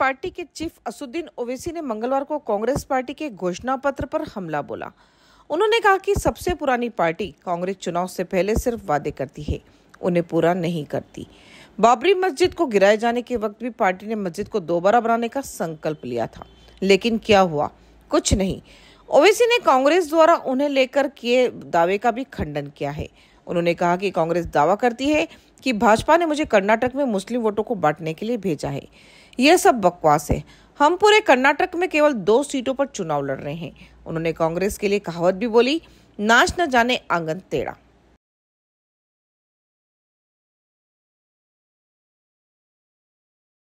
Party के chief Asaduddin Owaisi ने मंगलवार को कांग्रेस पार्टी के घोषणा पत्र पर हमला बोला। उन्होंने कहा कि सबसे पुरानी पार्टी कांग्रेस चुनाव से पहले सिर्फ वादे करती है, उन्हें पूरा नहीं करती। बाबरी मस्जिद को गिराए जाने के वक्त भी पार्टी ने मस्जिद को दोबारा बनाने का संकल्प लिया था, लेकिन क्या हुआ? कुछ नहीं। ओवैसी ने कांग्रेस द्वारा उन्हें लेकर किए दावे का भी खंडन किया है। उन्होंने कहा कि कांग्रेस दावा करती है कि भाजपा ने मुझे कर्नाटक में मुस्लिम वोटों को बांटने के लिए भेजा है। यह सब बकवास है। हम पूरे कर्नाटक में केवल 2 सीटों पर चुनाव लड़ रहे हैं। उन्होंने कांग्रेस के लिए कहावत भी बोली, नाच न जाने आंगन टेढ़ा।